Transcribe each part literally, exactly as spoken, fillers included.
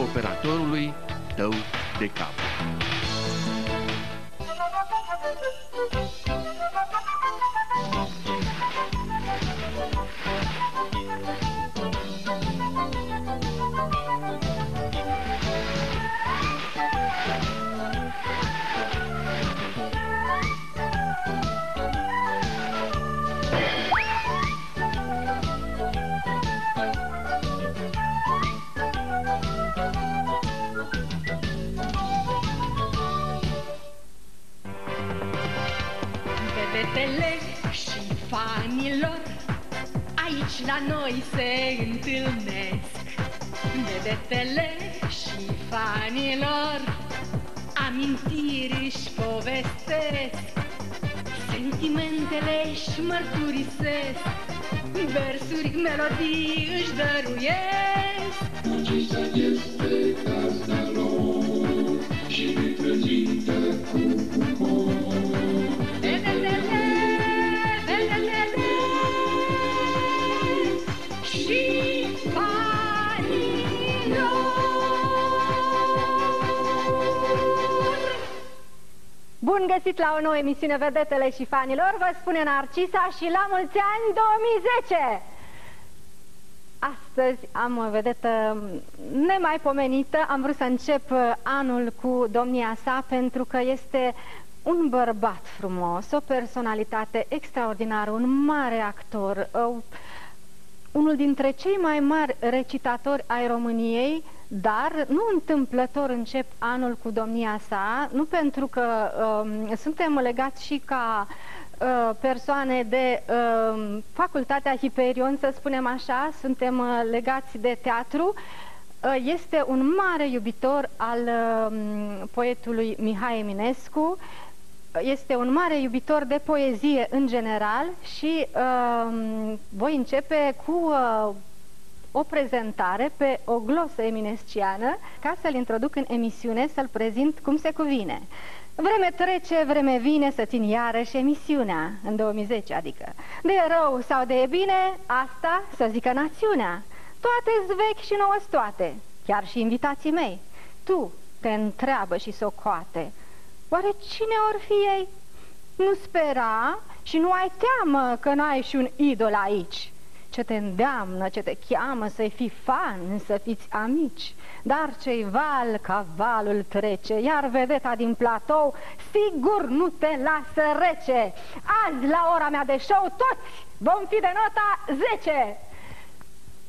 operatorului tău de cap. Aici la noi se întâlnesc vedetele și fanilor, amintiri își povestesc, sentimentele își mărturisesc, versuri, melodii își dăruiesc. Narcisa este gazda lor și ne prezintă cu umor. Bun găsit la o nouă emisiune Vedetele și Fanilor, vă spune Narcisa și la mulți ani două mii zece! Astăzi am o vedetă nemaipomenită, am vrut să încep anul cu domnia sa pentru că este un bărbat frumos, o personalitate extraordinară, un mare actor, unul dintre cei mai mari recitatori ai României. Dar nu întâmplător încep anul cu domnia sa, nu pentru că um, suntem legați și ca uh, persoane de uh, Facultatea Hiperion, să spunem așa, suntem uh, legați de teatru. Uh, este un mare iubitor al uh, poetului Mihai Eminescu, este un mare iubitor de poezie în general și uh, voi începe cu... Uh, o prezentare pe o glosă eminesciană, ca să-l introduc în emisiune, să-l prezint cum se cuvine. Vreme trece, vreme vine, să țin iarăși emisiunea, în două mii zece adică. De rău sau de bine, asta să zică națiunea. Toate-s vechi și nouă toate, chiar și invitații mei. Tu te întreabă și socoate, oare cine or fi ei? Nu spera și nu ai teamă că n-ai și un idol aici. Ce te îndeamnă, ce te cheamă să-i fii fan, să fiți amici. Dar ce-i val, ca valul trece, iar vedeta din platou sigur nu te lasă rece. Azi, la ora mea de show, toți vom fi de nota zece.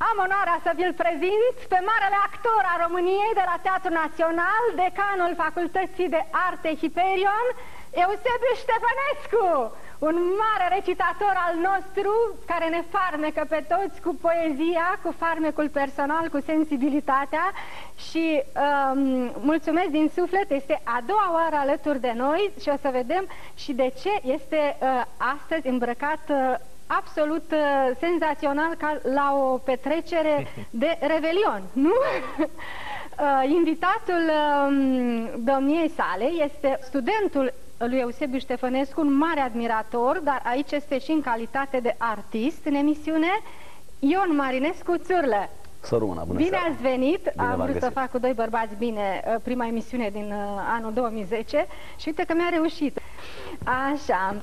Am onoarea să vi-l prezint pe marele actor al României de la Teatru Național, decanul Facultății de Arte Hiperion, Eusebiu Ștefănescu, un mare recitator al nostru care ne farmecă pe toți cu poezia, cu farmecul personal, cu sensibilitatea și um, mulțumesc din suflet, este a doua oară alături de noi și o să vedem și de ce este uh, astăzi îmbrăcat uh, absolut uh, senzațional ca la o petrecere de Revelion, nu? Uh, invitatul uh, domniei sale este studentul lui Eusebiu Ștefănescu, un mare admirator, dar aici este și în calitate de artist în emisiune, Ion Marinescu Țurlă. Să rămână, bună bine seara. Ați venit, bine am vrut să fac cu doi bărbați bine prima emisiune din uh, anul două mii zece și uite că mi-a reușit. Așa.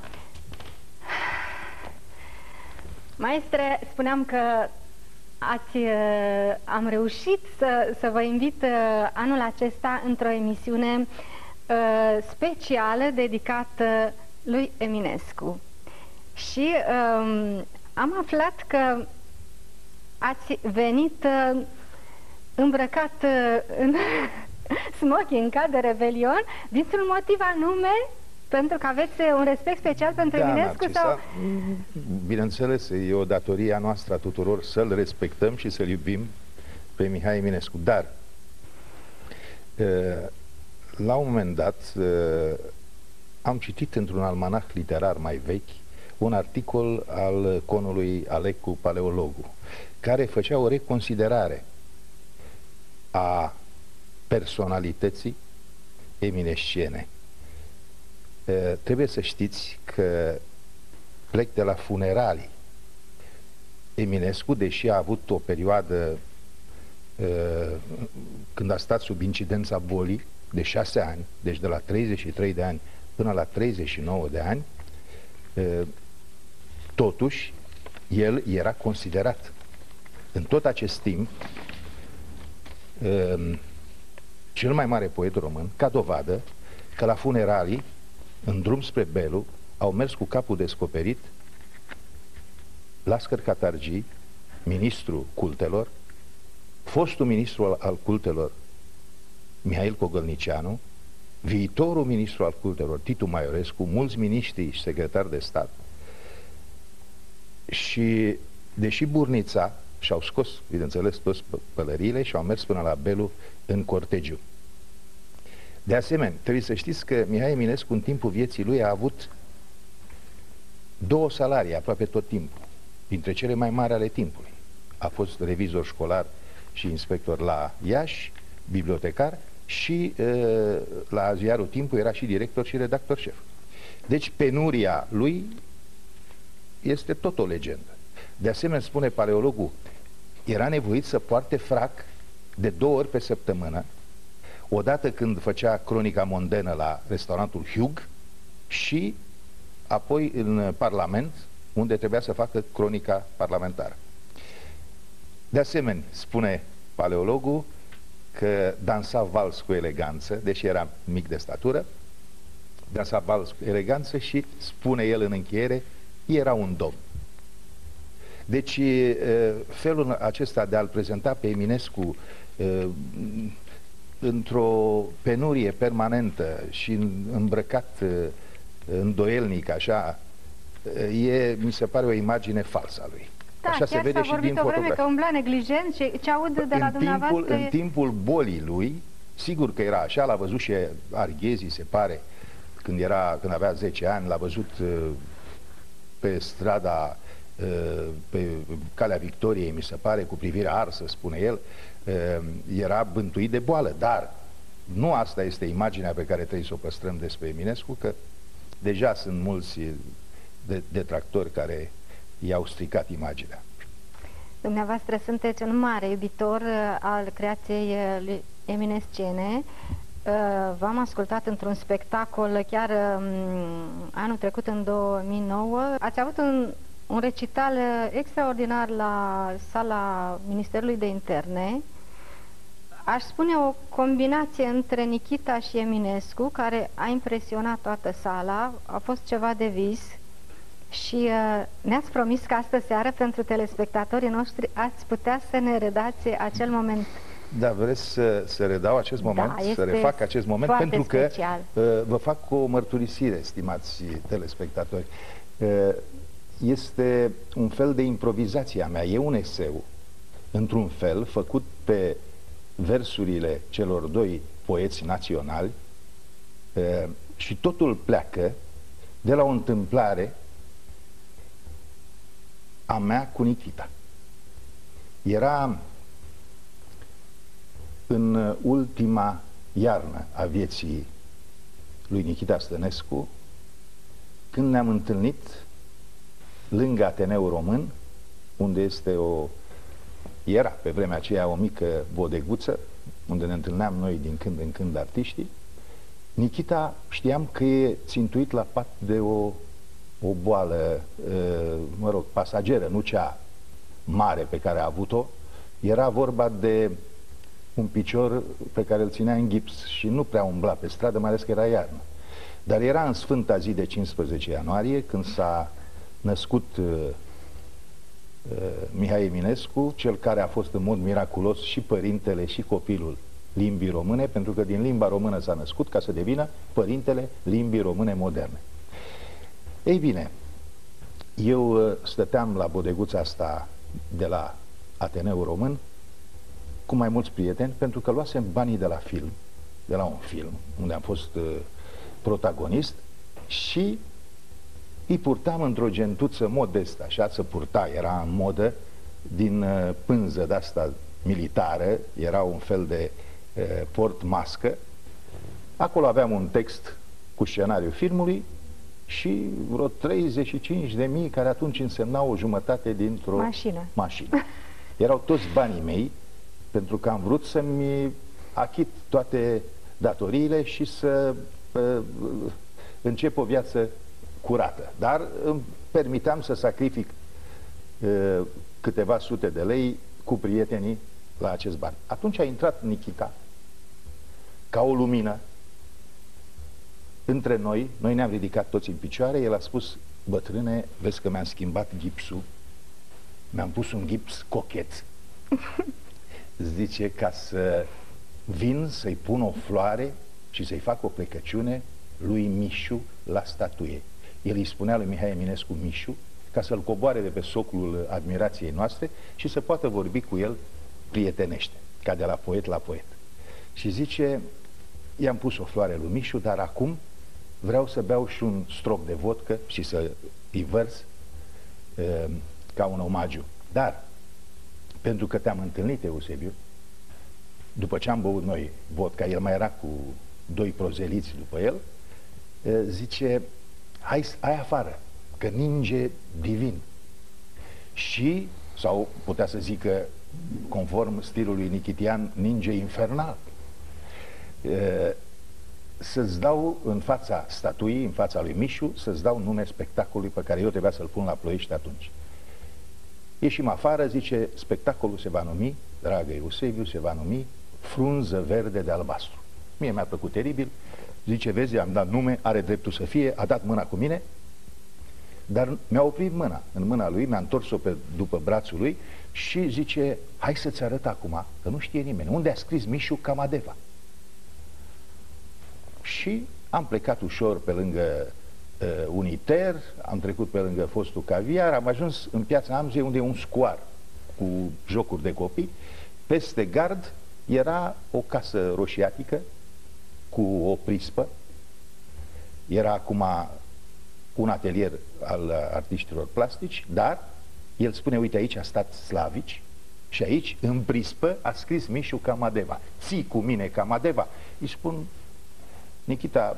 Maestre, spuneam că Ați, uh, am reușit să, să vă invit uh, anul acesta într-o emisiune uh, specială dedicată lui Eminescu. Și uh, am aflat că ați venit uh, îmbrăcat uh, în smoking ca de Revelion, dintr-un motiv anume, pentru că aveți un respect special pentru da, Eminescu? Sau... Bineînțeles, e o datorie a noastră a tuturor să-l respectăm și să-l iubim pe Mihai Eminescu. Dar, la un moment dat, am citit într-un almanah literar mai vechi un articol al conului Alecu Paleologu, care făcea o reconsiderare a personalității eminesciene. Trebuie să știți că plec de la funeralii. Eminescu, deși a avut o perioadă când a stat sub incidența bolii de șase ani, deci de la treizeci și trei de ani până la treizeci și nouă de ani, totuși el era considerat în tot acest timp cel mai mare poet român, ca dovadă că la funeralii, în drum spre Belu, au mers cu capul descoperit Lascăr Catargi, ministrul cultelor, fostul ministru al cultelor Mihail Cogălnicianu, viitorul ministru al cultelor Titu Maiorescu, mulți miniștri și secretari de stat. Și deși burnița, și-au scos, bineînțeles, toți pălăriile și-au mers până la Belu în cortegiu. De asemenea, trebuie să știți că Mihai Eminescu în timpul vieții lui a avut două salarii aproape tot timpul, dintre cele mai mari ale timpului. A fost revizor școlar și inspector la Iași, bibliotecar și la ziarul Timpul era și director și redactor șef. Deci penuria lui este tot o legendă. De asemenea, spune Paleologul, era nevoit să poarte frac de două ori pe săptămână, odată când făcea cronica mondenă la restaurantul Hug și apoi în Parlament, unde trebuia să facă cronica parlamentară. De asemenea, spune Paleologul că dansa vals cu eleganță, deși era mic de statură, dansa vals cu eleganță și, spune el în încheiere, era un domn. Deci felul acesta de a-l prezenta pe Eminescu într-o penurie permanentă și îmbrăcat îndoielnic așa, e, mi se pare o imagine falsă a lui. Da, așa se vede și din fotografie. Că umbla neglijent și ce aud de la dumneavoastră... Timpul, în timpul bolii lui, sigur că era așa, l-a văzut și Arghezi, se pare, când, era, când avea zece ani, l-a văzut pe strada... pe Calea Victoriei, mi se pare, cu privirea arsă, spune el, era bântuit de boală, dar nu asta este imaginea pe care trebuie să o păstrăm despre Eminescu, că deja sunt mulți detractori care i-au stricat imaginea. Dumneavoastră sunteți un mare iubitor al creației lui eminescene. V-am ascultat într-un spectacol chiar anul trecut, în două mii nouă. Ați avut un un recital extraordinar la sala Ministerului de Interne. Aș spune o combinație între Nichita și Eminescu, care a impresionat toată sala, a fost ceva de vis și uh, ne-ați promis că astă seară, pentru telespectatorii noștri, ați putea să ne redați acel moment. Da, vreți să, să redau acest moment, da, să refac acest moment, pentru special. că uh, vă fac o mărturisire, stimați telespectatori. Uh, Este un fel de improvizație a mea. E un eseu, într-un fel, făcut pe versurile celor doi poeți naționali e, și totul pleacă de la o întâmplare a mea cu Nichita. Era în ultima iarnă a vieții lui Nichita Stănescu, când ne-am întâlnit lângă Ateneul Român, unde este o... era pe vremea aceea o mică bodeguță, unde ne întâlneam noi din când în când artiștii. Nichita știam că e țintuit la pat de o, o boală, mă rog, pasageră, nu cea mare pe care a avut-o. Era vorba de un picior pe care îl ținea în gips și nu prea umbla pe stradă, mai ales că era iarnă. Dar era în sfânta zi de cincisprezece ianuarie, când s-a născut uh, uh, Mihai Eminescu, cel care a fost în mod miraculos și părintele și copilul limbii române, pentru că din limba română s-a născut ca să devină părintele limbii române moderne. Ei bine, eu uh, stăteam la bodeguța asta de la Ateneul Român cu mai mulți prieteni, pentru că luasem banii de la film, de la un film, unde am fost uh, protagonist, și îi purtam într-o gentuță modestă, așa să purta, era în modă, din pânză de-asta militară, era un fel de uh, port-mască. Acolo aveam un text cu scenariul filmului și vreo treizeci și cinci de mii, care atunci însemnau o jumătate dintr-o mașină. mașină. Erau toți banii mei pentru că am vrut să-mi achit toate datoriile și să uh, încep o viață curată. Dar îmi permiteam să sacrific uh, câteva sute de lei cu prietenii la acest bar. Atunci a intrat Nichita ca o lumină între noi, noi ne-am ridicat toți în picioare, el a spus: bătrâne, vezi că mi-am schimbat gipsul, mi-am pus un gips cochet. Zice, ca să vin să-i pun o floare și să-i fac o plecăciune lui Mișu la statuie. El îi spunea lui Mihai Eminescu Mișu, ca să-l coboare de pe soclul admirației noastre și să poată vorbi cu el prietenește, ca de la poet la poet. Și zice, i-am pus o floare lui Mișu, dar acum vreau să beau și un strop de vodcă și să îi vărs uh, ca un omagiu. Dar, pentru că te-am întâlnit, Eusebiu, după ce am băut noi vodka, el mai era cu doi prozeliți după el, uh, zice, hai, hai afară, că ninge divin. Și, sau putea să zică, conform stilului nichitian, ninge infernal. Uh, să-ți dau în fața statuii, în fața lui Mișu, să-ți dau nume spectacolului pe care eu trebuia să-l pun la Ploiești atunci. Ieșim afară, zice, spectacolul se va numi, dragă Eusebiu, se va numi Frunză Verde de Albastru. Mie mi-a plăcut teribil, zice, vezi, am dat nume, are dreptul să fie, a dat mâna cu mine, dar mi-a oprit mâna, în mâna lui, mi-a întors-o după brațul lui și zice, hai să-ți arăt acum, că nu știe nimeni, unde a scris Mișu Camadeva. Și am plecat ușor pe lângă uh, Uniter, am trecut pe lângă fostul Caviar, am ajuns în Piața Amzei, unde e un scoar cu jocuri de copii. Peste gard era o casă roșiatică cu o prispă. Era acum un atelier al artiștilor plastici, dar el spune, uite, aici a stat Slavici și aici, în prispă, a scris Mișu Camadeva. Ții cu mine Camadeva. Îi spun, Nichita,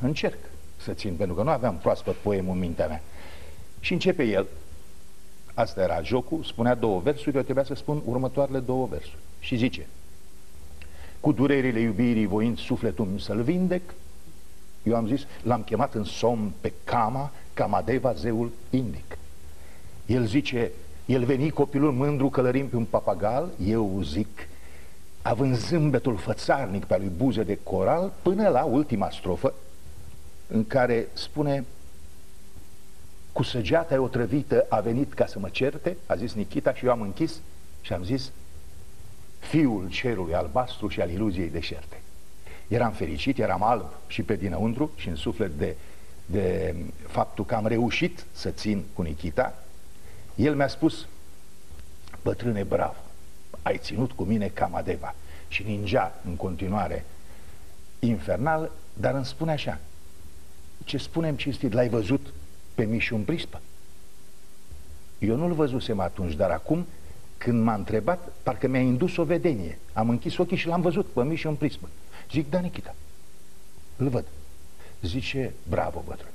încerc să țin, pentru că nu aveam proaspăt poemul în mintea mea. Și începe el. Asta era jocul, spunea două versuri, eu trebuia să spun următoarele două versuri. Și zice, cu durerile iubirii voind sufletul să-l vindec, eu am zis, l-am chemat în somn pe Kama, Kamadeva, zeul indic. El zice, el veni copilul mândru călărim pe un papagal, eu zic, având zâmbetul fățarnic pe-a lui buze de coral, până la ultima strofă, în care spune, cu săgeata otrăvită a venit ca să mă certe, a zis Nichita, și eu am închis și am zis, fiul cerului albastru și al iluziei deșerte. Eram fericit, eram alb și pe dinăuntru și în suflet de, de faptul că am reușit să țin cu Nichita. El mi-a spus, bătrâne, bravo, ai ținut cu mine Camadeva. Și ningea în continuare infernal, dar îmi spune așa, ce spunem cinstit, l-ai văzut pe Mișu în prispă? Eu nu-l văzusem atunci, dar acum, când m-a întrebat, parcă mi-a indus o vedenie. Am închis ochii și l-am văzut pe Mișu în prispă. Zic, da, Nichita, îl văd. Zice, bravo, bătrâne.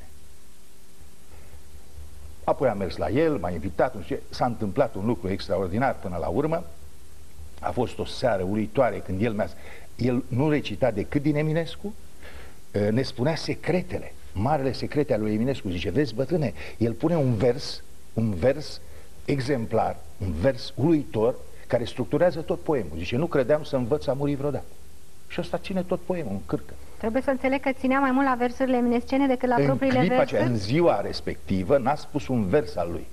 Apoi am mers la el, m-a invitat, s-a întâmplat un lucru extraordinar până la urmă. A fost o seară uluitoare când el mi-a... El nu recita decât din Eminescu, ne spunea secretele, marele secrete al lui Eminescu. Zice, vezi, bătrâne, el pune un vers, un vers exemplar, un vers uluitor, care structurează tot poemul. Zice, nu credeam să învăț a muri vreodată. Și ăsta ține tot poemul în cârcă. Trebuie să înțeleg că ținea mai mult la versurile eminescene decât la în propriile clipa versuri. Aceea, în ziua respectivă n-a spus un vers al lui.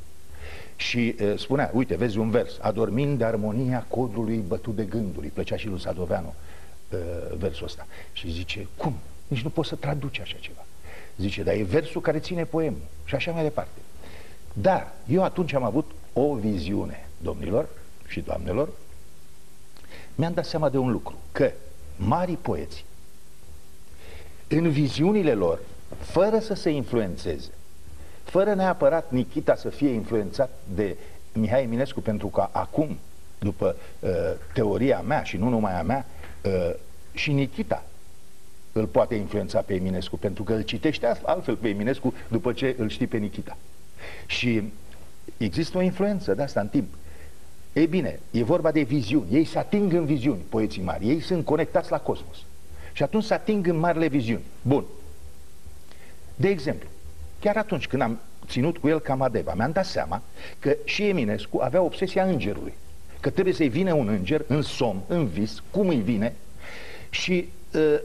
Și uh, spunea, uite, vezi un vers, adormind de armonia codrului bătut de gânduri. Plăcea și lui Sadoveanu uh, versul ăsta. Și zice, cum? Nici nu poți să traduci așa ceva. Zice, dar e versul care ține poemul. Și așa mai departe. Dar eu atunci am avut o viziune, domnilor și doamnelor. Mi-am dat seama de un lucru, că marii poeți, în viziunile lor, fără să se influențeze, fără neapărat Nichita să fie influențat de Mihai Eminescu, pentru că acum, după uh, teoria mea și nu numai a mea, uh, și Nichita îl poate influența pe Eminescu, pentru că îl citește altfel pe Eminescu după ce îl știi pe Nichita. Și există o influență de asta în timp. Ei bine, e vorba de viziuni. Ei se ating în viziuni, poeții mari. Ei sunt conectați la cosmos. Și atunci se ating în marile viziuni. Bun. De exemplu, chiar atunci când am ținut cu el Camadeva, mi-am dat seama că și Eminescu avea obsesia îngerului. Că trebuie să-i vină un înger în somn, în vis, cum îi vine, și uh,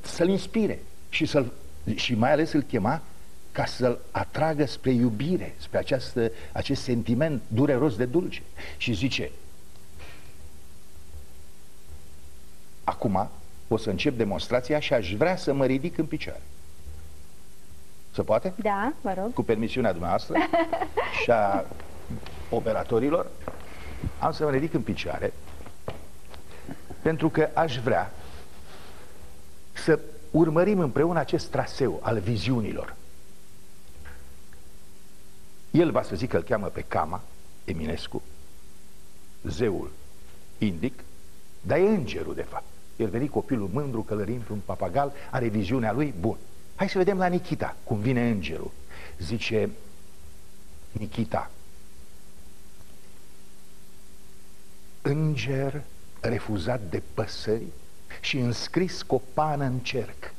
să-l inspire. Și, să-l, și mai ales îl chema ca să-l atragă spre iubire, spre această, acest sentiment dureros de dulce. Și zice: acum o să încep demonstrația și aș vrea să mă ridic în picioare. Se poate? Da, vă rog. Cu permisiunea dumneavoastră și a operatorilor, am să mă ridic în picioare pentru că aș vrea să urmărim împreună acest traseu al viziunilor. El va să zic că îl cheamă pe Kama, Eminescu, zeul indic, dar e îngerul de fapt. El veni copilul mândru, călărind un papagal, are viziunea lui, bun. Hai să vedem la Nichita cum vine îngerul. Zice: Nichita, înger refuzat de păsări și înscris cu o pană în cerc,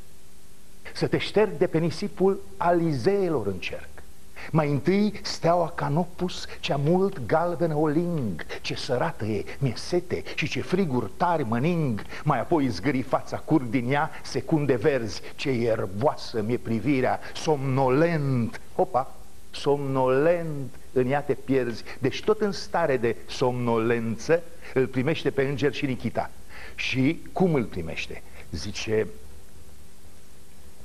să te șterg de pe nisipul alizeelor în cerc. Mai întâi steaua Canopus, cea mult galbenă o ling, ce sărată e, mi-e sete și ce friguri tari mă ning. Mai apoi zgâri fața, curg din ea secunde verzi, ce ierboasă mi-e privirea, somnolent, hopa, somnolent în ea te pierzi. Deci tot în stare de somnolență îl primește pe înger și Nichita. Și cum îl primește? Zice: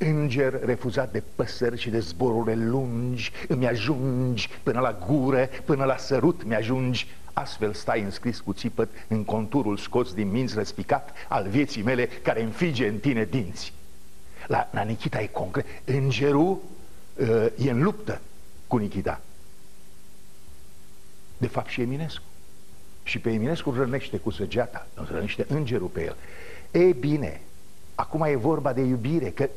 înger refuzat de păsări și de zborurile lungi, îmi ajungi până la gură, până la sărut mi-ajungi. Astfel stai înscris cu țipăt în conturul scos din minți răspicat al vieții mele, care înfige în tine dinți. La, la Nichita e concret. Îngerul uh, e în luptă cu Nichita. De fapt și Eminescu. Și pe Eminescu rănește cu săgeata, rănește îngerul pe el. E bine, acum e vorba de iubire, că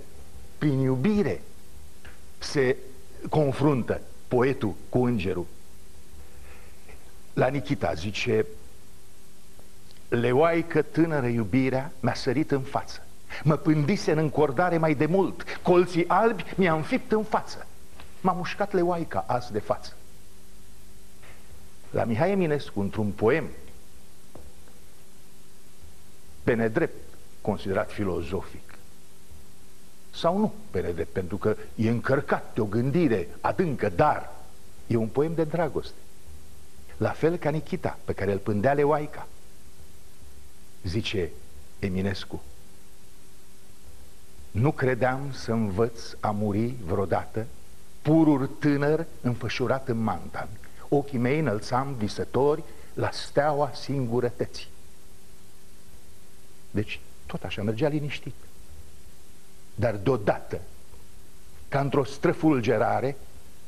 prin iubire se confruntă poetul cu îngerul. La Nichita zice: leoaică tânără iubirea mi-a sărit în față, mă pândise în încordare mai de mult, colții albi mi-a înfipt în față, m-a mușcat leoaica azi de față. La Mihai Eminescu, într-un poem pe nedrept considerat filozofic, sau nu pe nedrept, pentru că e încărcat de o gândire adâncă, dar e un poem de dragoste, la fel ca Nichita, pe care îl pândea leoaica. Zice Eminescu: nu credeam să învăț a muri vreodată, pururi tânăr înfășurat în manta, ochii mei înălțam visători la steaua singurătății. Deci tot așa mergea liniștit. Dar deodată, ca într-o străfulgerare,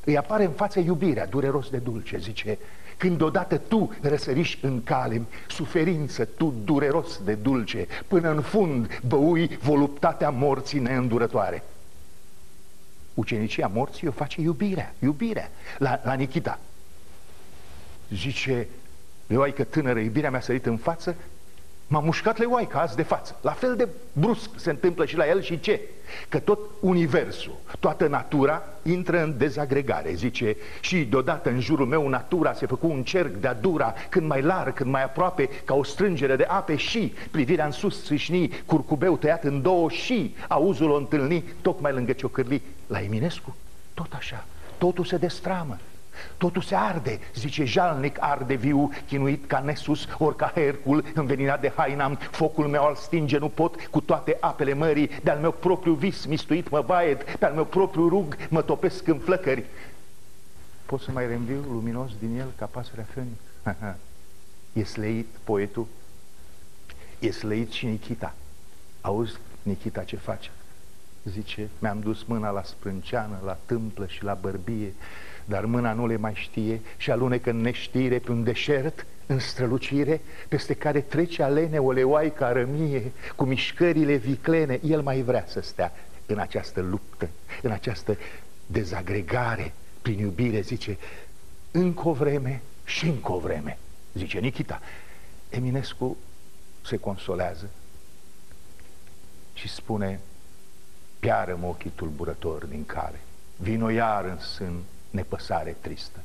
îi apare în față iubirea, dureros de dulce, zice: când odată tu răsăriști în cale, suferință tu dureros de dulce, până în fund băui voluptatea morții neîndurătoare. Ucenicia morții o face iubirea, iubirea. La, la Nichita zice: leoaică tânără, iubirea mi-a sărit în față, m-a mușcat leoaica azi de față. La fel de brusc se întâmplă și la el. Și ce? Că tot universul, toată natura intră în dezagregare, zice. Și deodată în jurul meu natura se făcu un cerc de-a dura, când mai larg, când mai aproape, ca o strângere de ape. Și privirea în sus țâșni, curcubeu tăiat în două, și auzul o întâlni tocmai lângă ciocârli. La Eminescu tot așa, totul se destramă, totul se arde, zice: jalnic arde viu, chinuit ca Nesus, ori ca Hercul, înveninat de hainam, focul meu al stinge nu pot, cu toate apele mării, de-al meu propriu vis mistuit mă baet, pe-al meu propriu rug mă topesc în flăcări. Pot să mai reînviu luminos din el ca pasărea fenic. E sleit poetul, e sleit și Nichita. Auzi, Nichita, ce face? Zice: mi-am dus mâna la sprânceană, la tâmplă și la bărbie, dar mâna nu le mai știe și alunecă în neștire pe un deșert, în strălucire, peste care trece alene o leoaică arămie, cu mișcările viclene. El mai vrea să stea în această luptă, în această dezagregare prin iubire, zice, încă o vreme și încă o vreme. zice Nichita. Eminescu se consolează și spune: piară-mă ochii tulburători din care vino iar în sân nepăsare tristă,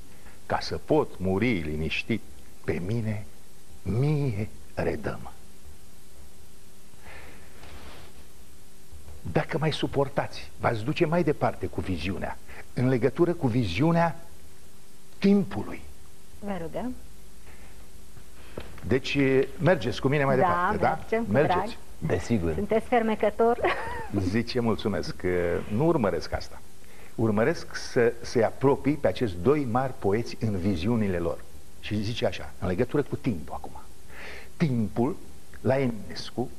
ca să pot muri liniștit, pe mine mie redă-mă. Dacă mai suportați, v-ați duce mai departe cu viziunea, în legătură cu viziunea timpului. Vă rugăm. Deci mergeți cu mine mai da, departe, mergem, da? Mergeți. Drag. Desigur. Sunteți fermecător. Zice, mulțumesc, că nu urmăresc asta. Urmăresc să se apropii pe acești doi mari poeți în viziunile lor. Și zice așa, în legătură cu timpul acum. Timpul, la Eminescu,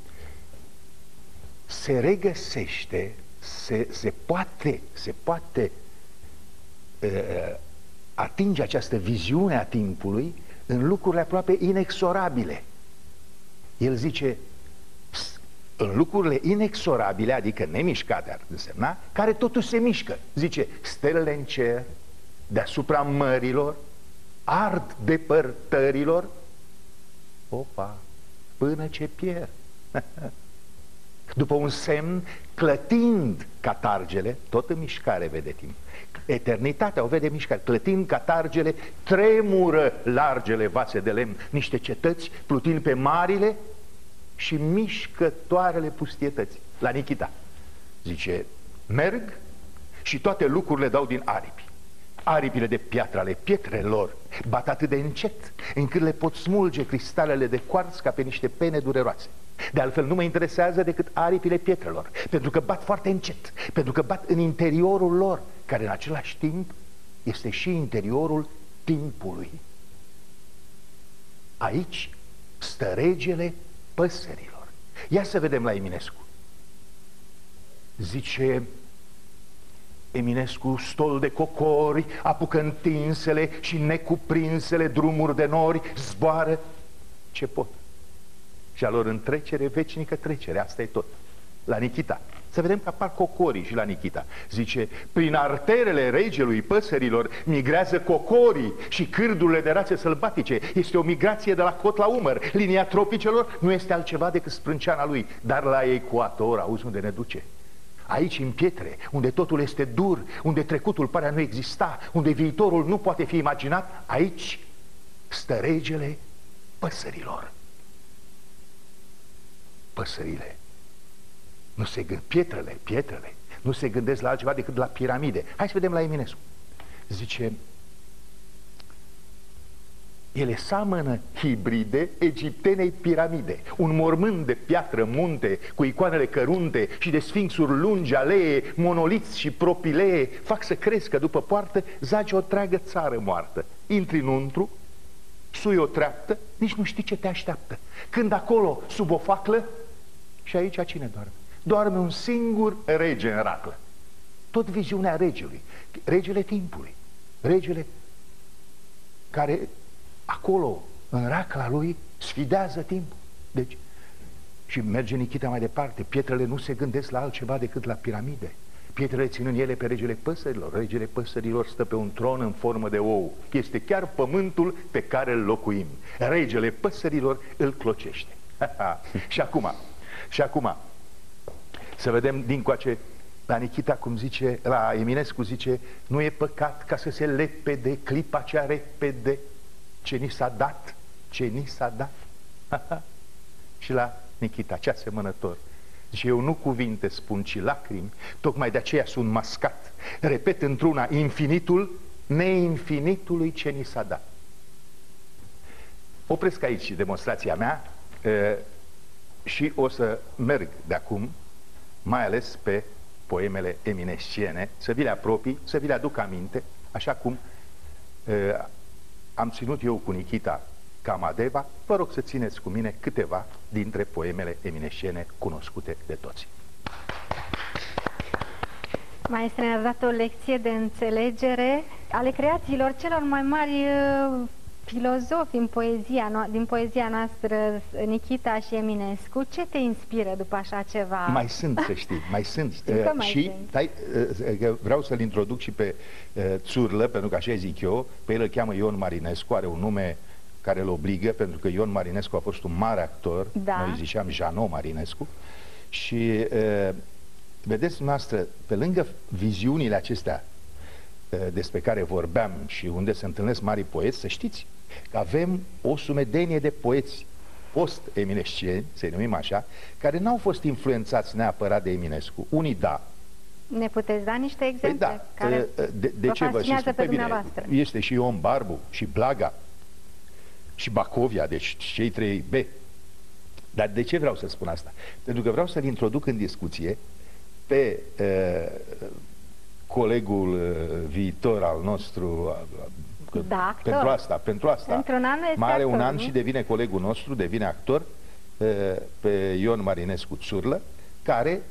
se regăsește, se, se poate, se poate uh, atinge această viziune a timpului în lucruri aproape inexorabile. El zice, pst, în lucrurile inexorabile, adică nemișcate ar însemna, care totuși se mișcă. Zice, stelele în cer, deasupra mărilor, ard depărtărilor, opa, până ce pierd. După un semn, clătind catargele, tot în mișcare vede timp, eternitatea o vede mișcare, clătind catargele, tremură largele vase de lemn, niște cetăți plutind pe marile și mișcătoarele pustietăți. La Nichita zice, merg și toate lucrurile dau din aripi. Aripile de piatră ale pietrelor bat atât de încet, încât le pot smulge cristalele de cuarț ca pe niște pene dureroase. De altfel nu mă interesează decât aripile pietrelor, pentru că bat foarte încet, pentru că bat în interiorul lor, care în același timp este și interiorul timpului. Aici stă regele păsărilor. Ia să vedem la Eminescu. Zice Eminescu, stol de cocori apucă întinsele și necuprinsele drumuri de nori, zboară ce pot. Și a lor întrecere, veșnică trecere, asta e tot. La Nichita. Să vedem că apar cocorii și la Nichita. Zice, prin arterele regelui păsărilor migrează cocorii și cârdurile de rațe sălbatice. Este o migrație de la cot la umăr. Linia tropicelor nu este altceva decât sprânceana lui. Dar la ecuator, auzi unde ne duce. Aici, în pietre, unde totul este dur, unde trecutul pare a nu exista, unde viitorul nu poate fi imaginat, aici stă regele păsărilor. Păsările, nu se gând... pietrele, pietrele, nu se gândesc la altceva decât la piramide. Hai să vedem la Eminescu. Zice, ele seamănă hibride egiptenei piramide. Un mormânt de piatră munte, cu icoanele cărunte și de sfinxuri lungi, alee, monoliți și propilee, fac să crească după poartă, zace o treagă țară moartă. Intri înuntru, sui o treaptă, nici nu știi ce te așteaptă. Când acolo, sub o faclă, și aici cine doarme? Doarme un singur rege în raclă. Tot viziunea regelui, regele timpului, regele care acolo, în racla lui, sfidează timpul. Deci, și merge Nichita mai departe, pietrele nu se gândesc la altceva decât la piramide. Pietrele țin în ele pe regele păsărilor. Regele păsărilor stă pe un tron în formă de ou. Este chiar pământul pe care îl locuim. Regele păsărilor îl clocește. Și acum, și acum, să vedem dincoace la Nichita, cum zice, la Eminescu zice, nu e păcat ca să se lepede clipa cea repede, ce ni s-a dat, ce ni s-a dat. Și la Nichita, ce asemănător. Și eu nu cuvinte spun, ci lacrimi, tocmai de aceea sunt mascat. Repet într-una infinitul neinfinitului ce ni s-a dat. Opresc aici demonstrația mea e, și o să merg de acum, mai ales pe poemele eminesciene, să vi le apropii, să vi le aduc aminte, așa cum e, am ținut eu cu Nichita Camadeva. Vă rog să țineți cu mine câteva dintre poemele eminescene cunoscute de toți. Maestre, ne-a dat o lecție de înțelegere ale creațiilor celor mai mari uh, filozofi în poezia no din poezia noastră, Nichita și Eminescu. Ce te inspiră după așa ceva? Mai sunt, să știi, mai sunt. Că mai și sunt. Dai, vreau să-l introduc și pe uh, Țurlă, pentru că așa zic eu, pe el îl cheamă Ion Marinescu, are un nume care îl obligă, pentru că Ion Marinescu a fost un mare actor, da. Noi ziceam Janot Marinescu, și uh, vedeți dumneavoastră, pe lângă viziunile acestea uh, despre care vorbeam și unde se întâlnesc mari poeți, să știți că avem o sumedenie de poeți post-eminesceni, să-i numim așa, care n-au fost influențați neapărat de Eminescu. Unii da. Ne puteți da niște exemple? Păi da. Care de de ce vă spun? Pe bine, este și Ion Barbu, și Blaga, și Bacovia, deci cei trei B. Dar de ce vreau să spun asta? Pentru că vreau să-l introduc în discuție pe uh, colegul uh, viitor al nostru... Uh, Că, da, pentru asta, pentru asta. Mai are un an și devine colegul nostru, devine actor, pe Ion Marinescu Țurlă, care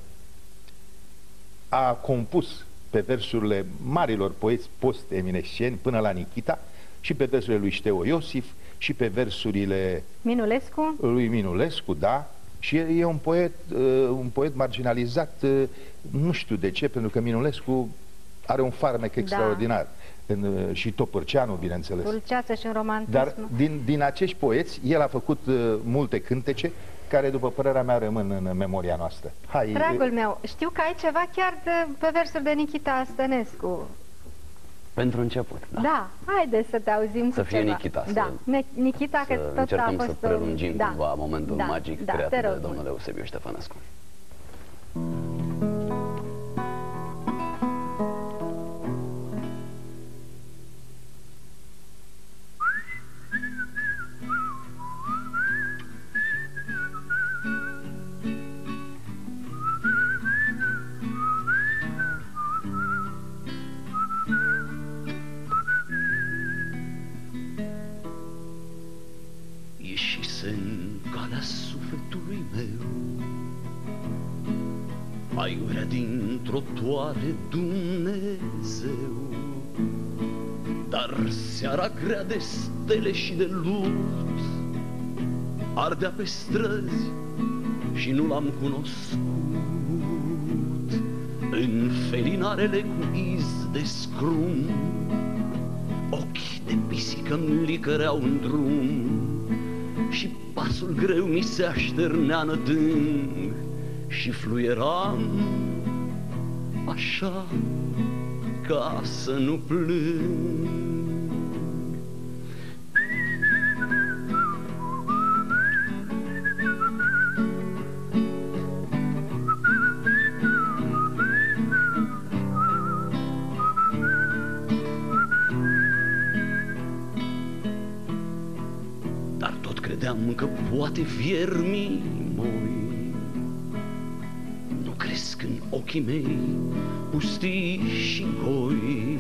a compus pe versurile marilor poeți post-eminesceni până la Nichita și pe versurile lui Șteo Iosif și pe versurile Minulescu. lui Minulescu, da. Și e un poet, un poet marginalizat, nu știu de ce, pentru că Minulescu are un farmec da. extraordinar. În, și Topârceanu, bineînțeles. Dulceață și în romantism. Dar din, din acești poeți, el a făcut uh, multe cântece care, după părerea mea, rămân în memoria noastră. Hai, Dragul e... meu, știu că ai ceva chiar de, pe versuri de Nichita Stănescu. Pentru început, da. Da, haideți să te auzim să cu fie ceva. Nichita, da. Să, Nichita, că tot încercăm a fost să prelungim da. cumva momentul da. magic da. creat de domnul Eusebiu Ștefănescu. Dumnezeu, dar seara grea de stele și de lupt ardea pe străzi și nu l-am cunoscut. În felinarele cu iz de scrum, ochi de pisică-mi licăreau în drum și pasul greu mi se așternea în adânc și fluieram așa, ca să nu plâng. Dar tot credeam că poate viermii moi în ochii mei pustii și goi,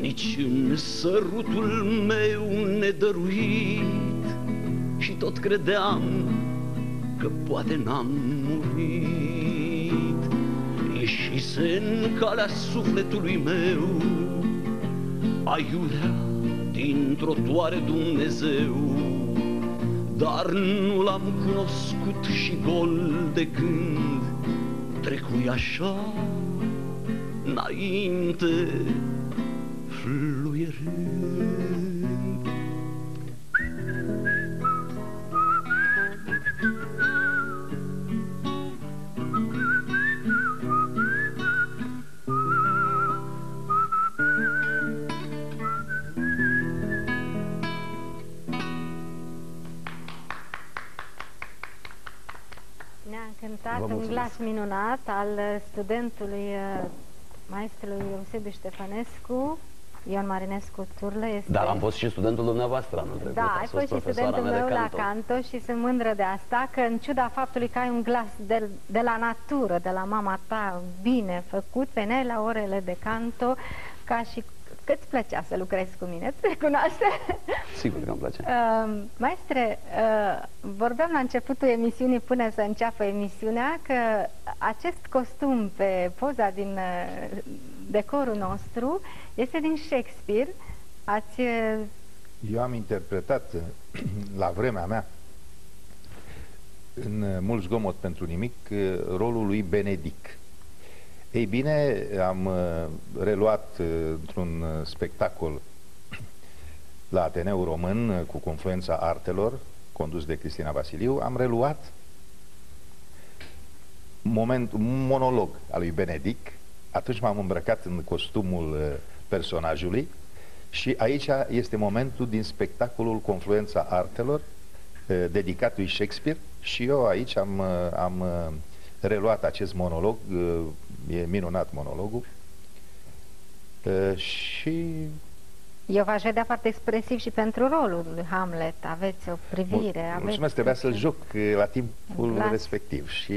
nici în sărutul meu nedăruit, și tot credeam că poate n-am murit. Ieșise în calea sufletului meu aiurea dintr-o toare Dumnezeu, dar nu l-am cunoscut și gol de când trecui așa, înainte, fluierând. Un glas minunat al studentului maestrului Eusebiu Ștefănescu, Ion Marinescu Țurlă. Este... Dar am fost și studentul dumneavoastră anul trecut. Da, ai fost și studentul meu la canto și sunt mândră de asta, că în ciuda faptului că ai un glas de, de la natură, de la mama ta, bine făcut, veneai la orele de canto ca și... Că-ți plăcea să lucrezi cu mine, îți recunoaște? Sigur că îmi place. Uh, maestre, uh, vorbeam la începutul emisiunii, până să înceapă emisiunea, că acest costum pe poza din uh, decorul nostru este din Shakespeare. Ați... Uh... Eu am interpretat la vremea mea, în Mult zgomot pentru nimic, rolul lui Benedict. Ei bine, am uh, reluat uh, într-un uh, spectacol la Ateneul Român cu Confluența Artelor, condus de Cristina Vasiliu, am reluat moment, un monolog al lui Benedic. Atunci m-am îmbrăcat în costumul personajului și aici este momentul din spectacolul Confluența Artelor dedicat lui Shakespeare și eu aici am, am reluat acest monolog. E minunat monologul și... Eu v-aș vedea foarte expresiv și pentru rolul lui Hamlet. Aveți o privire. Aveți... Mulțumesc, trebuia să-l joc la timpul la... respectiv. Și,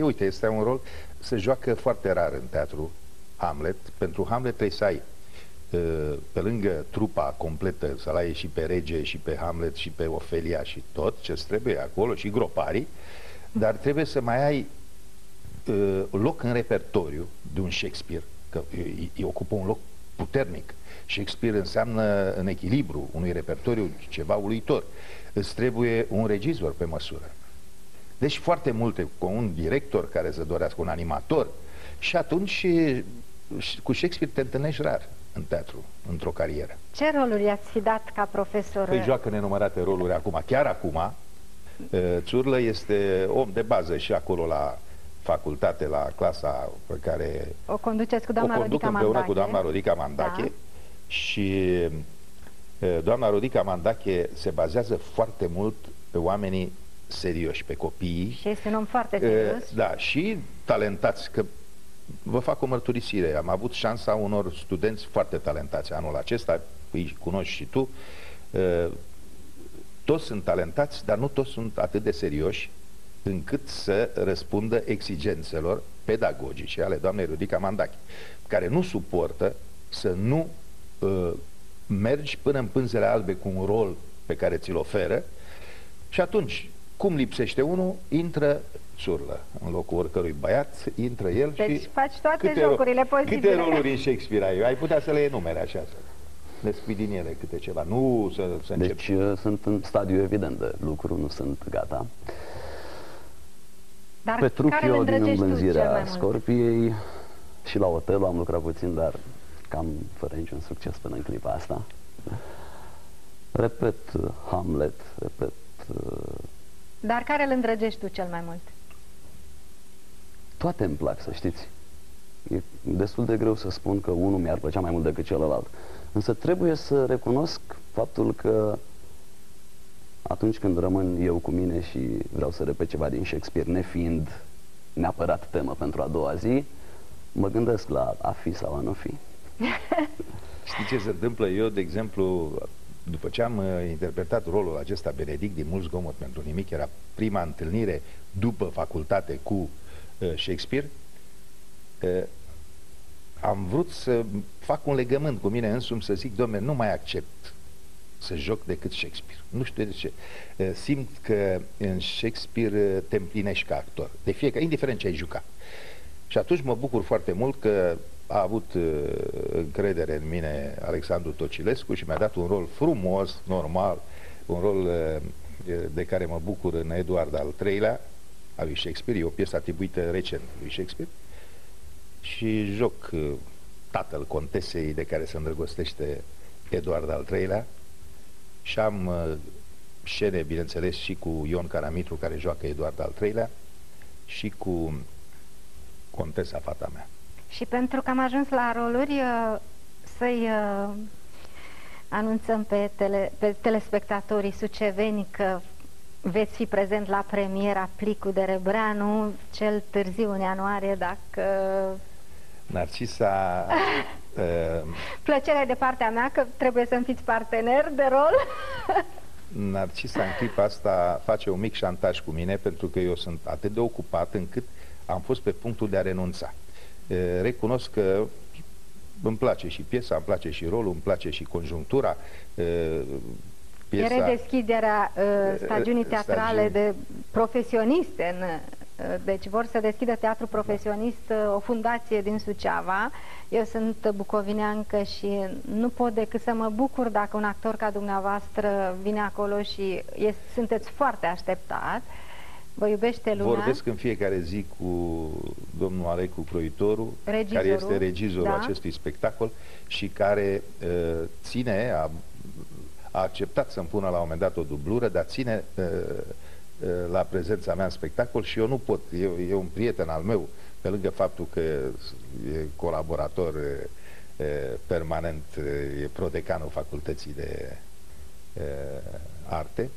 uite, este un rol... Se joacă foarte rar în teatru Hamlet. Pentru Hamlet trebuie să ai, pe lângă trupa completă, să-l ai și pe rege, și pe Hamlet, și pe Ofelia, și tot ce-ți trebuie acolo, și groparii. Dar trebuie să mai ai loc în repertoriu de un Shakespeare, că îi ocupă un loc puternic. Shakespeare înseamnă în echilibru unui repertoriu ceva uluitor. Îți trebuie un regizor pe măsură. Deci foarte multe, cu un director care să dorească, un animator. Și atunci cu Shakespeare te întâlnești rar în teatru, într-o carieră. Ce roluri i-ați fi dat ca profesor? Păi joacă nenumărate roluri acum. Chiar acum, Țurlă este om de bază și acolo la facultate, la clasa pe care... O conduceți cu doamna Rodica Mandache. O conduc împreună cu doamna Rodica Mandache. Da. Și doamna Rodica Mandache se bazează foarte mult pe oamenii serioși, pe copiii. Și este un om foarte serios. Da, și talentați, că vă fac o mărturisire. Am avut șansa unor studenți foarte talentați anul acesta, îi cunoști și tu. Toți sunt talentați, dar nu toți sunt atât de serioși încât să răspundă exigențelor pedagogice ale doamnei Rodica Mandache, care nu suportă să nu uh, mergi până în pânzele albe cu un rol pe care ți-l oferă. Și atunci, cum lipsește unul, intră Țurlă. În locul oricărui băiat, intră el. Deci și faci toate jocurile posibile. Câte roluri în Shakespeare ai? Ai putea să le enumere așa, să le spui din ele câte ceva. Nu să, să deci uh, sunt în stadiu evident de lucru, nu sunt gata. Dar Petruchio din Învânzirea Scorpiei și la Otelo am lucrat puțin, dar cam fără niciun succes până în clipa asta. Repet Hamlet, repet... Dar care îl îndrăgești tu cel mai mult? Toate îmi plac, să știți. E destul de greu să spun că unul mi-ar plăcea mai mult decât celălalt. Însă trebuie să recunosc faptul că atunci când rămân eu cu mine și vreau să repet ceva din Shakespeare, nefiind neapărat temă pentru a doua zi, mă gândesc la a fi sau a nu fi. Știi ce se întâmplă? Eu, de exemplu, după ce am uh, interpretat rolul acesta Benedict din Mult zgomot pentru nimic, era prima întâlnire după facultate cu uh, Shakespeare, uh, am vrut să fac un legământ cu mine însumi, să zic, dom'le, nu mai accept să joc decât Shakespeare. Nu știu de ce. Uh, simt că în Shakespeare te împlinești ca actor, de fiecare, indiferent ce ai juca. Și atunci mă bucur foarte mult că a avut uh, încredere în mine Alexandru Tocilescu și mi-a dat un rol frumos, normal, un rol uh, de care mă bucur în Eduard al treilea, al lui Shakespeare. E o piesă atribuită recent lui Shakespeare. Și joc uh, tatăl contesei de care se îndrăgostește Eduard al treilea. Și am uh, scene, bineînțeles, și cu Ion Caramitru, care joacă Eduard al treilea, și cu contesa, fata mea. Și pentru că am ajuns la roluri, să-i anunțăm pe, tele, pe telespectatorii suceveni că veți fi prezent la premiera Plicul de Rebreanu, cel târziu în ianuarie, dacă... Narcisa... uh... Plăcerea de partea mea, că trebuie să-mi fiți partener de rol. Narcisa, în clipa asta, face un mic șantaj cu mine, pentru că eu sunt atât de ocupat încât am fost pe punctul de a renunța. Recunosc că îmi place și piesa, îmi place și rolul, îmi place și conjunctura. Piesa... E redeschiderea stagiunii teatrale Stagiun... de profesioniste. În... Deci vor să deschidă teatru profesionist, o fundație din Suceava. Eu sunt bucovineancă și nu pot decât să mă bucur dacă un actor ca dumneavoastră vine acolo și e... sunteți foarte așteptat. Vă iubește lumea. Vorbesc în fiecare zi cu domnul Alecu Croitoru, care este regizorul da. acestui spectacol și care uh, ține, a, a acceptat să-mi pună la un moment dat o dublură, dar ține uh, uh, la prezența mea în spectacol și eu nu pot. Eu, eu un prieten al meu, pe lângă faptul că e colaborator uh, permanent, uh, e prodecanul Facultății de uh, Arte,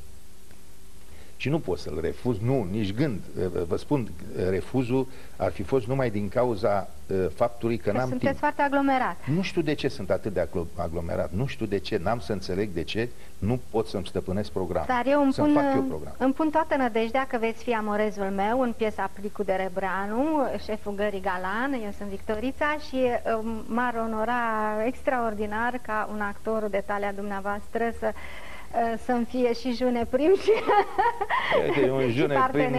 și nu pot să-l refuz, nu, nici gând. Vă spun, refuzul ar fi fost numai din cauza uh, faptului că, că n-am timp. Sunteți foarte aglomerat. Nu știu de ce sunt atât de aglomerat, nu știu de ce, n-am să înțeleg de ce nu pot să-mi stăpânesc programul. Dar eu îmi pun, fac eu program. Îmi pun toată nădejdea că veți fi amorezul meu în piesa Plicul de Rebreanu, șeful gării Galan, eu sunt Victorița și uh, m-ar onora extraordinar ca un actor de talia dumneavoastră să... să-mi fie și june prim și, e un june și prim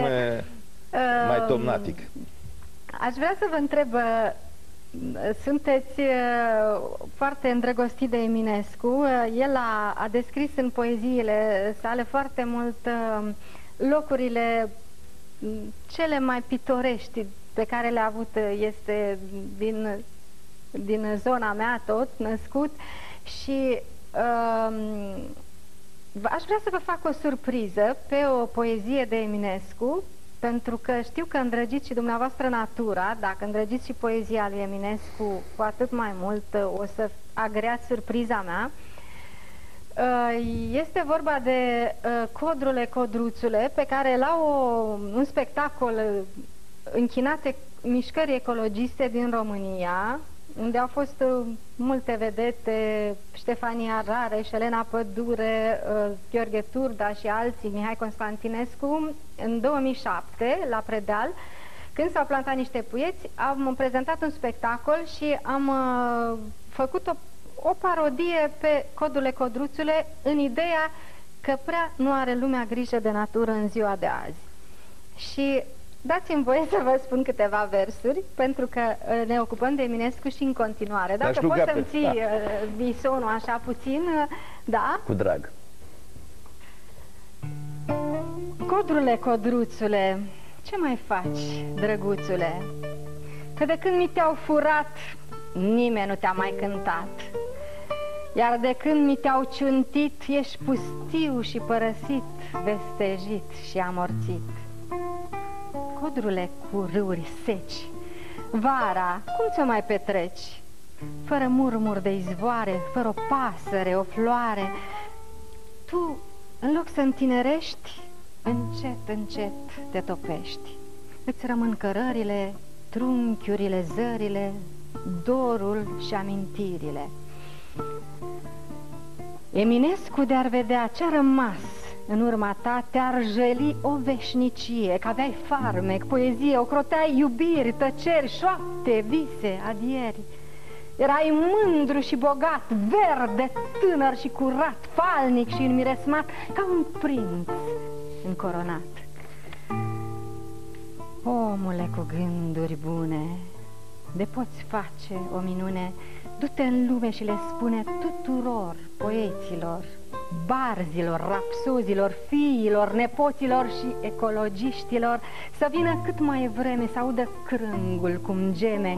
mai tomnatic. Aș vrea să vă întreb, sunteți foarte îndrăgostit de Eminescu. El a, a descris în poeziile sale foarte mult locurile cele mai pitorești pe care le-a avut. Este din, din zona mea tot născut și um, aș vrea să vă fac o surpriză pe o poezie de Eminescu, pentru că știu că îndrăgiți și dumneavoastră natura. Dacă îndrăgiți și poezia lui Eminescu, cu atât mai mult o să agreați surpriza mea. Este vorba de Codrule, Codruțule, pe care la o, un spectacol închinat mișcării ecologiste din România, unde au fost multe vedete, Ștefania Rare, Șelena Pădure, Gheorghe Turda și alții, Mihai Constantinescu, în două mii șapte, la Predeal, când s-au plantat niște puieți, am prezentat un spectacol și am uh, făcut o, o parodie pe Codule Codruțule, în ideea că prea nu are lumea grijă de natură în ziua de azi. Și dați-mi voie să vă spun câteva versuri, pentru că ne ocupăm de Eminescu și în continuare. Dacă poți să-mi ții da. visonul așa puțin, da? Cu drag. Codrule, Codruțule, ce mai faci, drăguțule? Că de când mi te-au furat, nimeni nu te-a mai cântat. Iar de când mi te-au ciuntit, ești pustiu și părăsit, vestejit și amorțit. Codrule cu râuri seci, vara, cum ți-o mai petreci? Fără murmur de izvoare, fără o pasăre, o floare. Tu, în loc să întinerești, încet, încet te topești. Îți rămân cărările, trunchiurile, zările, dorul și amintirile. Eminescu de-ar vedea ce-a rămas în urma ta, te-ar jeli o veșnicie, că aveai farmec, poezie, ocroteai iubiri, tăceri, șoapte, vise, adieri. Erai mândru și bogat, verde, tânăr și curat, falnic și înmiresmat, ca un prinț încoronat. Omule cu gânduri bune, de poți face o minune, du-te în lume și le spune tuturor poeților, barzilor, rapsozilor, fiilor, nepoților și ecologiștilor să vină cât mai vreme să audă crângul cum geme,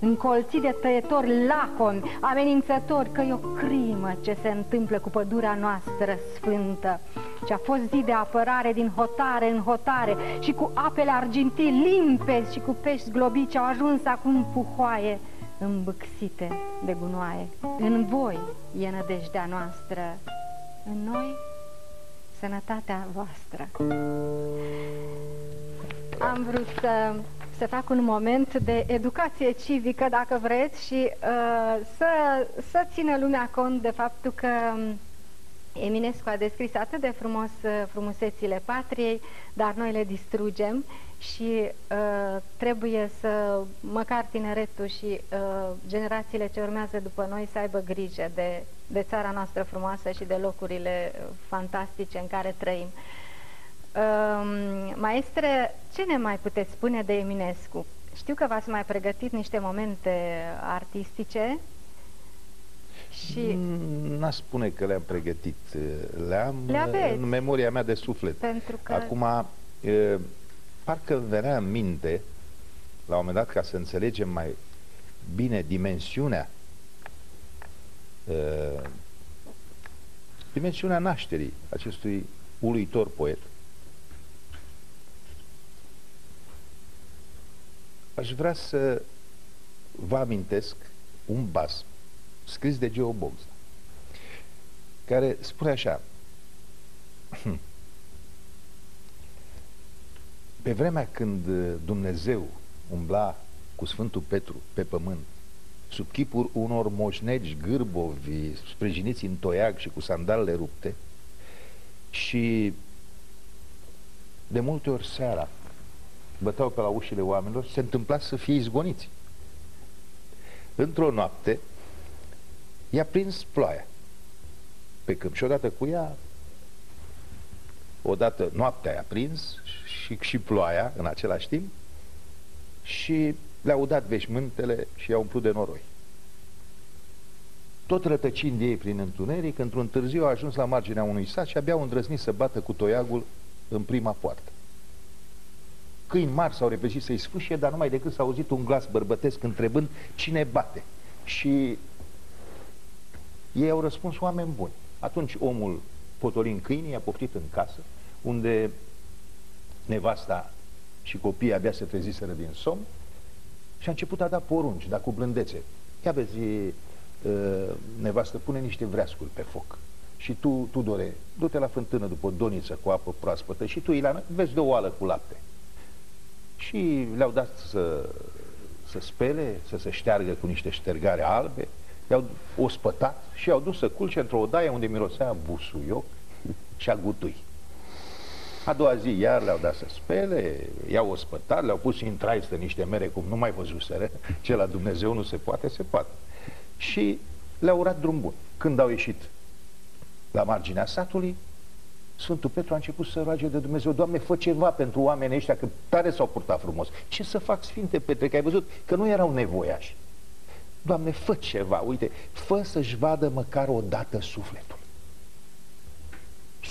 încolțit de tăietori lacomi, amenințători, că e o crimă ce se întâmplă cu pădurea noastră sfântă. Ce a fost zi de apărare din hotare în hotare și cu apele argintii limpezi și cu pești globici au ajuns acum puhoaie îmbâxite de gunoaie. În voi e nădejdea noastră, în noi sănătatea voastră. Am vrut să, să fac un moment de educație civică, dacă vreți, și uh, să, să țină lumea cont de faptul că Eminescu a descris atât de frumos frumusețile patriei, dar noi le distrugem și uh, trebuie să, măcar tineretul și uh, generațiile ce urmează după noi, să aibă grijă de, de țara noastră frumoasă și de locurile fantastice în care trăim. Uh, maestre, ce ne mai puteți spune de Eminescu? Știu că v-ați mai pregătit niște momente artistice. Și... n-aș spune că le-am pregătit, le-am le în memoria mea de suflet. Pentru că... acum, e, parcă îmi venea în minte, la un moment dat, ca să înțelegem mai bine dimensiunea e, dimensiunea nașterii acestui uluitor poet. Aș vrea să vă amintesc un basm scris de Geo Bogza, care spune așa: pe vremea când Dumnezeu umbla cu Sfântul Petru pe pământ, sub chipuri unor moșnegi gârbovi, sprijiniți în toiag și cu sandalele rupte, și de multe ori seara băteau pe la ușile oamenilor, se întâmpla să fie izgoniți. Într-o noapte i-a prins ploaia pe câmp și odată cu ea, odată noaptea i-a prins și, și ploaia în același timp, și le-au udat veșmântele și i-au umplut de noroi. Tot rătăcind ei prin întuneric, într-un târziu a ajuns la marginea unui sat și abia au îndrăznit să bată cu toiagul în prima poartă. Câini mari s-au repezit să-i sfâșie, dar numai decât s-a auzit un glas bărbătesc întrebând cine bate. Și ei au răspuns oameni buni. Atunci omul, potolind câinii, i-a poftit în casă, unde nevasta și copiii abia se treziseră din somn, și a început a da porunci, dar cu blândețe. Ia vezi, nevastă, pune niște vreascuri pe foc. Și tu, Tudore, du-te la fântână după o doniță cu apă proaspătă, și tu, Ilan, vezi de o oală cu lapte. Și le-au dat să, să spele, să se șteargă cu niște ștergare albe, i-au ospătat și i-au dus să culce într-o odaie unde mirosea busuioc și a gutui. A doua zi iar le-au dat să spele, i-au ospătat, le-au pus în traistă niște mere cum nu mai văzuseră, ce la Dumnezeu nu se poate, se poate. Și le-au urat drum bun. Când au ieșit la marginea satului, Sfântul Petru a început să roage de Dumnezeu: Doamne, fă ceva pentru oamenii ăștia, că tare s-au purtat frumos. Ce să fac, Sfinte Petre, că ai văzut că nu erau nevoiași. Doamne, fă ceva, uite, fă să-și vadă măcar o dată sufletul.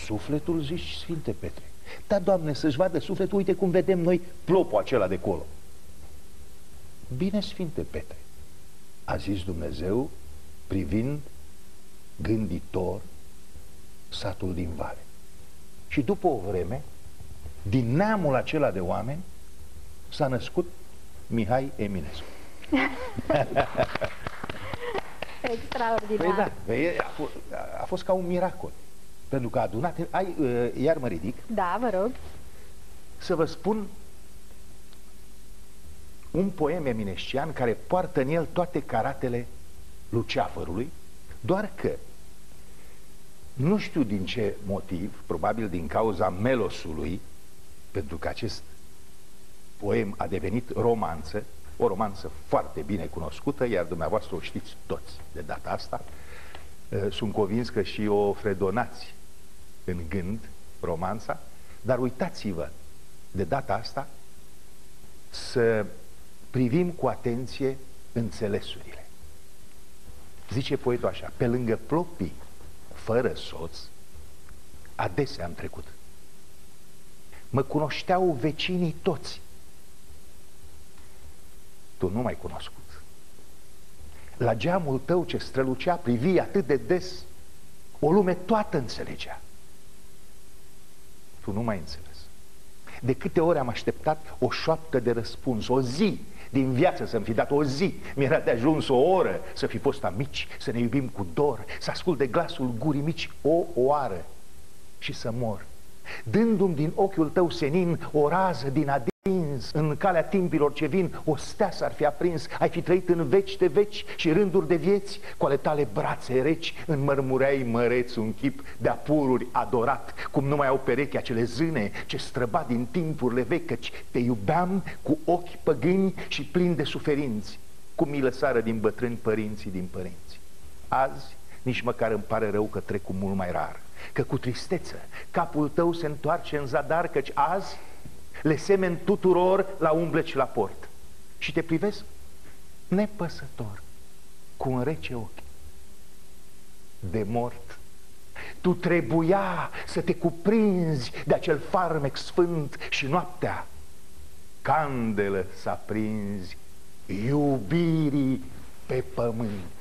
Sufletul, zici, Sfinte Petre? Da, Doamne, să-și vadă sufletul, uite cum vedem noi plopul acela de colo. Bine, Sfinte Petre, a zis Dumnezeu, privind gânditor satul din vale. Și după o vreme, din neamul acela de oameni, s-a născut Mihai Eminescu. Extraordinar. Păi da, a fost ca un miracol, pentru că a adunat... Ai, iar mă ridic. Da, vă rog. Să vă spun un poem eminescian care poartă în el toate caratele luceafărului, doar că nu știu din ce motiv, probabil din cauza melosului, pentru că acest poem a devenit romanță, o romanță foarte bine cunoscută, iar dumneavoastră o știți toți de data asta. Sunt convins că și o fredonați în gând, romanța, dar uitați-vă de data asta să privim cu atenție înțelesurile. Zice poetul așa: pe lângă plopii fără soț, adesea am trecut. Mă cunoșteau vecinii toți. Tu nu m-ai cunoscut. La geamul tău ce strălucea, privi atât de des, o lume toată înțelegea. Tu nu m-ai înțeles. De câte ori am așteptat o șoaptă de răspuns, o zi din viață să-mi fi dat, o zi, mi-era de ajuns o oră să fi fost amici, să ne iubim cu dor, să ascult de glasul gurii mici o oară și să mor, dându-mi din ochiul tău senin o rază din adins, în calea timpilor ce vin o stea s-ar fi aprins, ai fi trăit în veci de veci și rânduri de vieți, cu ale tale brațe reci înmărmureai măreț un chip de-a pururi adorat, cum nu mai au pereche acele zâne ce străba din timpurile vechi, căci te iubeam cu ochi păgâni și plini de suferinți, cum mi lăsară din bătrâni părinții din părinți. Azi nici măcar îmi pare rău că trec cu mult mai rar, că cu tristeță capul tău se întoarce în zadar, căci azi le semeni tuturor la umbleci și la port, și te privesc nepăsător cu un rece ochi de mort. Tu trebuia să te cuprinzi de acel farmec sfânt și noaptea candelă să aprinzi iubirii pe pământ.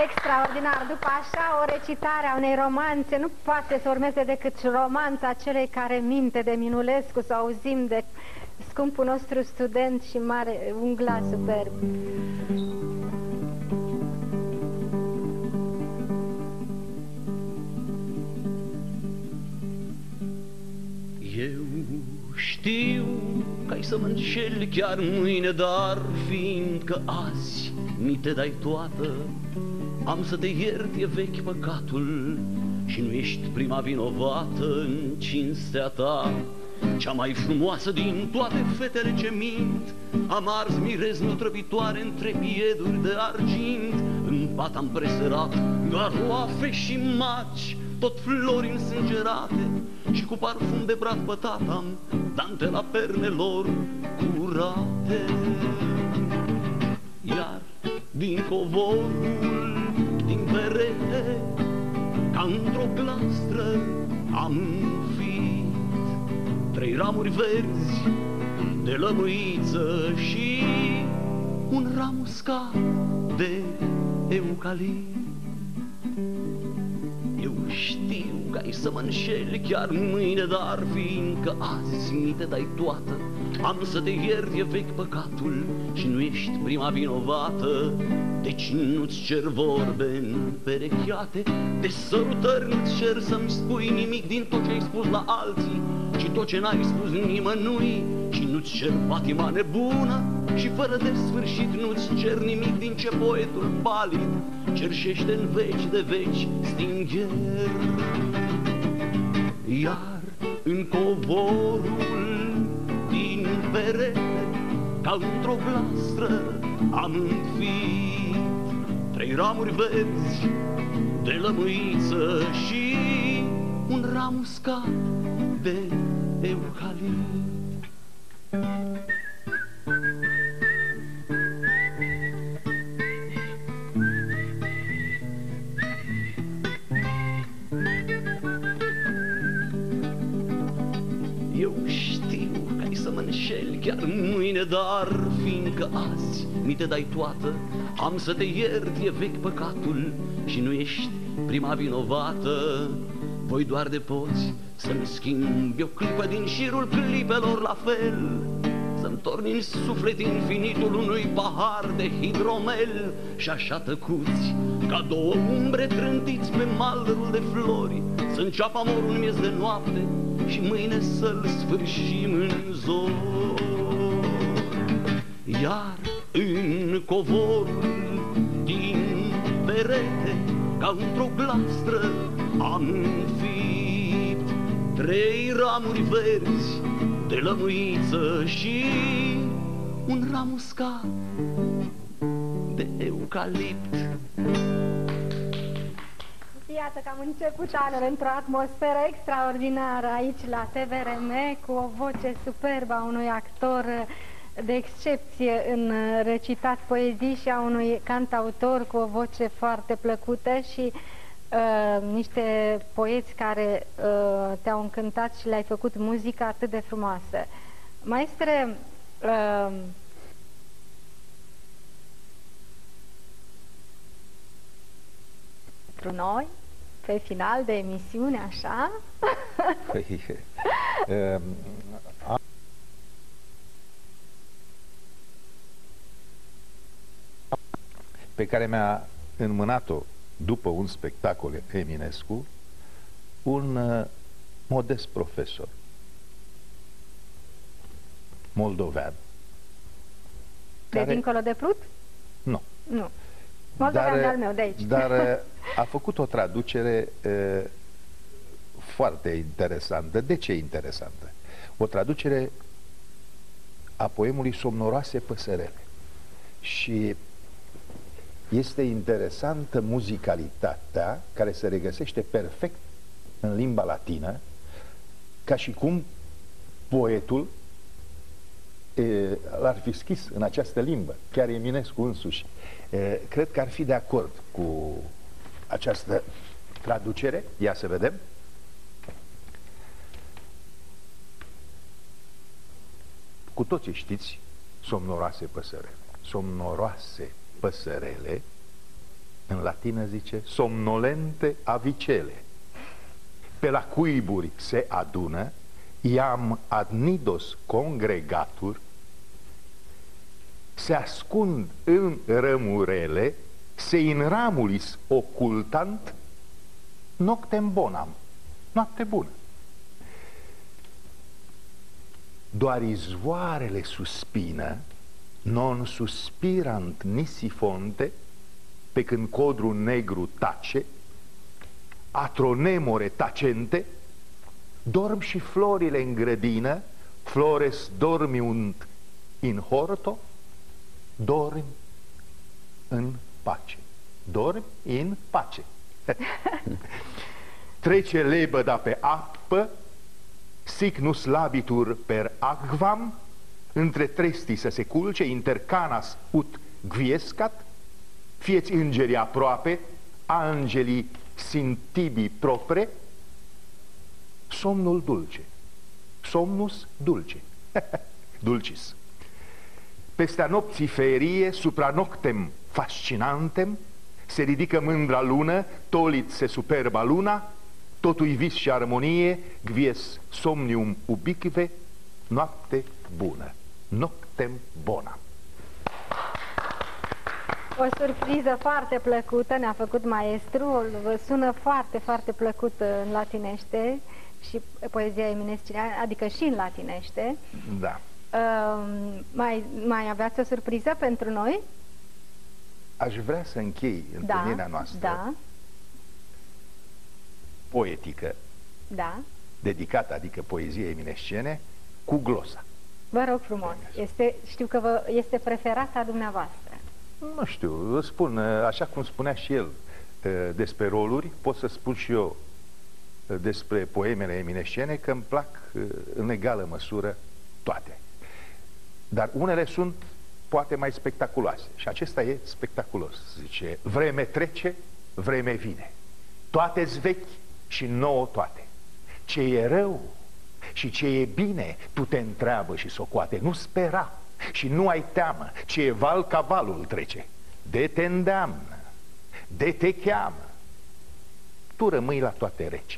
Extraordinar! După așa o recitare a unei romanțe, nu poate să urmeze decât romanța celei care minte de Minulescu, să auzim de scumpul nostru student și mare, un glas superb. Eu știu că ai să mă înșeli chiar mâine, dar fiindcă azi mi te dai toată, am să te iert, e vechi păcatul și nu ești prima vinovată. În cinstea ta, cea mai frumoasă din toate fetele ce mint, am ars mireznă trăbitoare între pieduri de argint. În pat am presărat garoafe și maci, tot flori însângerate, și cu parfum de brad pătat am dantela pernelor curate. Iar din covorul din perete, ca într-o glastră am înfit trei ramuri verzi de lămâiță și un ram uscat de eucalipt. Eu știu că ai să mă înșeli chiar mâine, dar fiindcă azi mi te dai toată, am să te iert, e vechi păcatul și nu ești prima vinovată. Deci nu-ți cer vorbe perecheate, de sărutări nu-ți cer să-mi spui nimic din tot ce ai spus la alții, ci tot ce n-ai spus nimănui. Și nu-ți cer patima nebună și fără de sfârșit, nu-ți cer nimic din ce poetul palid cerșește în veci de veci stingher. Iar în covorul din perete, ca într-o glastră am înfit trei ramuri verzi de lămâiță și un ram uscat de eucalipt. Eu știu că ai să mă înșeli chiar mâine, dar fiindcă azi mi te dai toată, am să te iert, e vechi păcatul și nu ești prima vinovată. Voi doar de poți să-mi schimbi o clipă din șirul clipelor la fel, să-mi torni în suflet infinitul unui pahar de hidromel. Și așa tăcuți, ca două umbre trântiți pe malul de flori, să înceapă amorul în miez de noapte și mâine să-l sfârșim în zori. Iar în covorul din perete, ca într-o glastră am fit trei ramuri verzi de lămâiță și un ram uscat de eucalipt. Iată că am început anul într-o atmosferă extraordinară aici la T V R M, cu o voce superbă a unui actor de excepție în recitat poezii și a unui cantautor cu o voce foarte plăcută și Uh, niște poeți care uh, te-au încântat și le-ai făcut muzica atât de frumoasă. Maestre, uh, pentru noi, pe final de emisiune, așa? Păi, uh, am... pe care mi-a înmânat-o după un spectacol Eminescu, un uh, modest profesor moldovean. De care... dincolo de Prut? Nu. Nu. Moldovean de-al meu, de aici. Dar uh, a făcut o traducere uh, foarte interesantă. De ce interesantă? O traducere a poemului Somnoroase păsărele. Și este interesantă muzicalitatea care se regăsește perfect în limba latină, ca și cum poetul l-ar fi scris în această limbă, chiar Eminescu însuși. E, cred că ar fi de acord cu această traducere. Ia să vedem. Cu toții știți Somnoroase păsărele. Somnoroase păsărele, în latină zice, somnolente avicele, pe la cuiburi se adună, iam adnidos congregatur, se ascund în rămurele, se in ramulis ocultant, noctem bonam, noapte bună. Doar izvoarele suspină, non suspirant nisi fonte, pe când codrul negru tace, atronemore tacente, dorm și florile în grădină, flores dormiunt in horto, dorm în pace. Dorm în pace. Trece lebăda pe apă, sic nus labitur per agvam, între trestii să se culce, intercanas ut gviescat, fieți îngerii aproape, angelii sintibii propre, somnul dulce, somnus dulce, dulcis. Pestea nopții ferie, supra noctem fascinantem, se ridică mândra lună, tolit se superba luna, totu-i vis și armonie, gvies somnium ubiquive, noapte bună, noctem bona. O surpriză foarte plăcută ne-a făcut maestrul, vă sună foarte, foarte plăcut în latinește și poezia eminescu, adică și în latinește. Da. Uh, mai, mai aveați o surpriză pentru noi? Aș vrea să închei întâlnirea da, noastră da. poetică, da. dedicată, adică poeziei eminescene, cu glosa. Vă rog frumos, este, știu că vă, este preferata dumneavoastră. Nu știu, vă spun, așa cum spunea și el despre roluri, pot să spun și eu despre poemele eminescene că îmi plac în egală măsură toate. Dar unele sunt poate mai spectaculoase. Și acesta e spectaculos. Zice, vreme trece, vreme vine. Toate-s vechi și nouă toate. Ce e rău și ce e bine, tu te întreabă și socoate. Nu spera și nu ai teamă. Ce e val, ca valul trece. De te îndeamnă, de te cheamă. Tu rămâi la toate rece.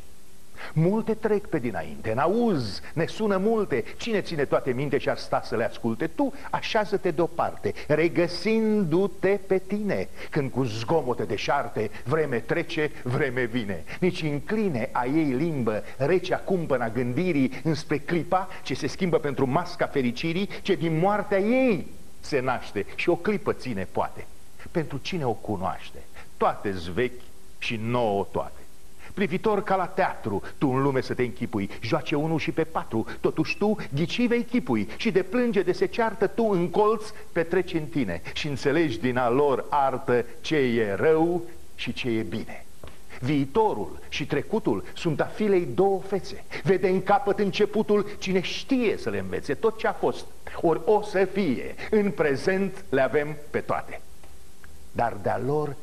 Multe trec pe dinainte, n-auzi, ne sună multe. Cine ține toate minte și ar sta să le asculte? Tu așează-te deoparte, regăsindu-te pe tine. Când cu zgomote deșarte, vreme trece, vreme vine. Nici încline a ei limbă, recea cumpăna gândirii, înspre clipa ce se schimbă pentru masca fericirii, ce din moartea ei se naște și o clipă ține poate. Pentru cine o cunoaște, toate-s vechi și nouă toate. Privitor ca la teatru, tu în lume să te închipui, joace unul și pe patru, totuși tu ghicii vei chipui și de plânge de se ceartă tu în colț petreci în tine și înțelegi din a lor artă ce e rău și ce e bine. Viitorul și trecutul sunt a filei două fețe, vede în capăt începutul cine știe să le învețe tot ce a fost, ori o să fie, în prezent le avem pe toate, dar de-a lor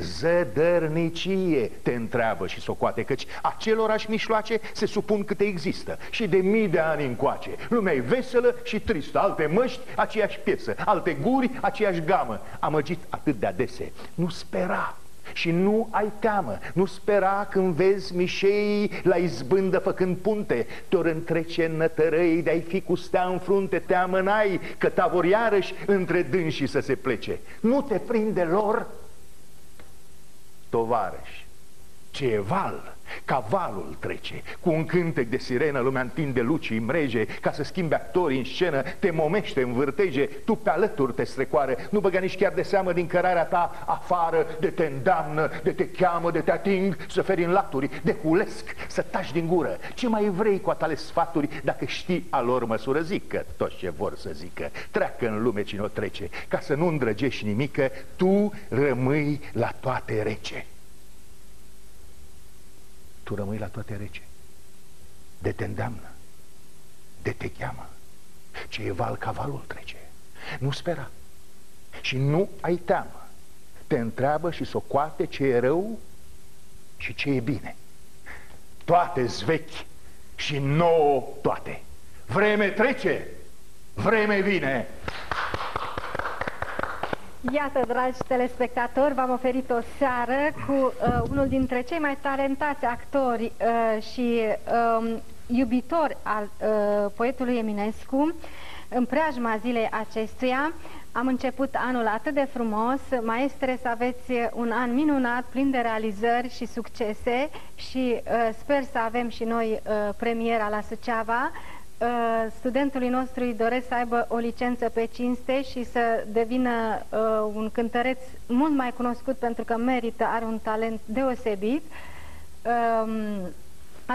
zădărnicie te întreabă și socoate, căci acelorași mișloace se supun câte există și de mii de ani încoace. Lumea e veselă și tristă, alte măști, aceeași piesă, alte guri, aceeași gamă. Amăgit atât de adese, nu spera și nu ai teamă, nu spera când vezi mișeii la izbândă făcând punte, te-ori întrece în nătărăi de-ai fi cu stea în frunte, teamă n-ai că ta vor iarăși între dânsii să se plece. Nu te prinde lor, tovarăși, ce e val, ca valul trece. Cu un cântec de sirenă lumea întinde lucii, mreje, ca să schimbe actorii în scenă, te momește în vârteje, tu pe alături te strecoară, nu băga nici chiar de seamă din cărarea ta afară, de te îndeamnă, de te cheamă, de te ating, să feri în laturi, de culesc, să taci din gură. Ce mai vrei cu a tale sfaturi, dacă știi a lor măsură? Zică toți ce vor să zică, treacă în lume cine o trece, ca să nu îndrăgești nimică, tu rămâi la toate rece. Tu rămâi la toate rece, de te îndeamnă, de te cheamă, ce e val ca valul trece. Nu spera și nu ai teamă, te întreabă și socoate ce e rău și ce e bine. Toate-s vechi și nouă toate, vreme trece, vreme vine. Iată, dragi telespectatori, v-am oferit o seară cu uh, unul dintre cei mai talentați actori uh, și uh, iubitori al uh, poetului Eminescu. În preajma zilei acestuia am început anul atât de frumos. Maestre, să aveți un an minunat, plin de realizări și succese și uh, sper să avem și noi uh, premiera la Suceava. Uh, studentului nostru îi doresc să aibă o licență pe cinste și să devină uh, un cântăreț mult mai cunoscut, pentru că merită, are un talent deosebit. Uh,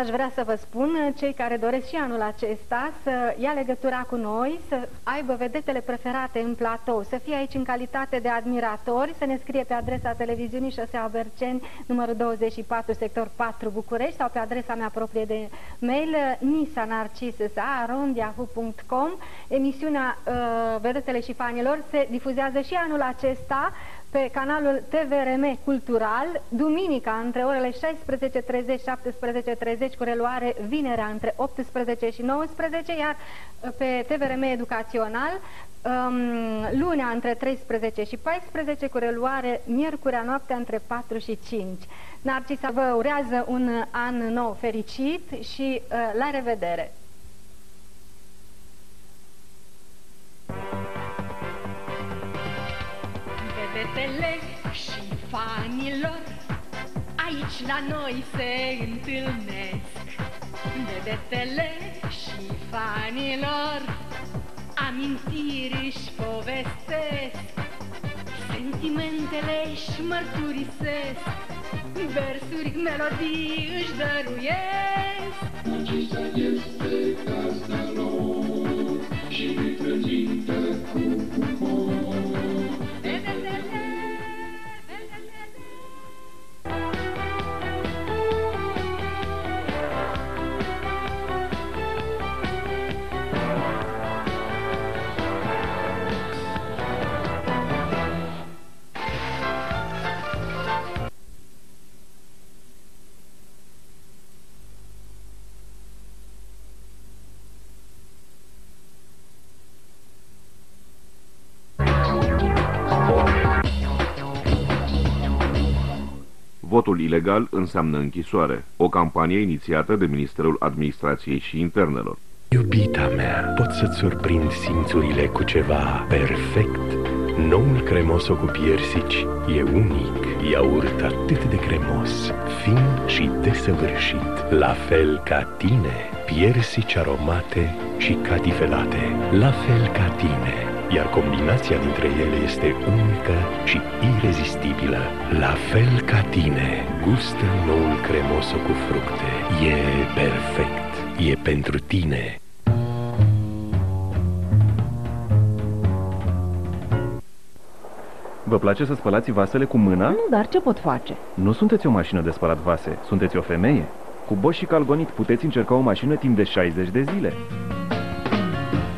aș vrea să vă spun, cei care doresc și anul acesta să ia legătura cu noi, să aibă vedetele preferate în platou, să fie aici în calitate de admiratori, să ne scrie pe adresa televiziunii Șosea Berceni, numărul douăzeci și patru, sector patru, București, sau pe adresa mea proprie de mail nisa narcisa arond yahoo punct com. Emisiunea uh, Vedetele și Fanilor se difuzează și anul acesta pe canalul T V R M Cultural, duminica între orele șaisprezece și șaptesprezece și treizeci, cu reluare vinerea între optsprezece și nouăsprezece, iar pe T V R M Educațional, um, lunea între treisprezece și paisprezece, cu reluare miercurea noaptea între patru și cinci. Narcisa vă urează un an nou fericit și uh, la revedere! Vedetele și fanilor aici la noi se întâlnesc. Vedetele și fanilor amintiri își povestesc, sentimentele își mărturisesc, versuri, melodii își dăruiesc. Narcisa este gazda lor și ne prezintă cu umor. Votul ilegal înseamnă închisoare, o campanie inițiată de Ministerul Administrației și Internelor. Iubita mea, pot să-ți surprind simțurile cu ceva perfect. Noul cremoso cu piersici e unic, iaurt atât de cremos, fin și desăvârșit. La fel ca tine, piersici aromate și catifelate, la fel ca tine. Iar combinația dintre ele este unică și irezistibilă. La fel ca tine, gustă noul cremoso cu fructe. E perfect, e pentru tine. Vă place să spălați vasele cu mâna? Nu, dar ce pot face? Nu sunteți o mașină de spălat vase, sunteți o femeie. Cu Bosch și Calgonit puteți încerca o mașină timp de șaizeci de zile.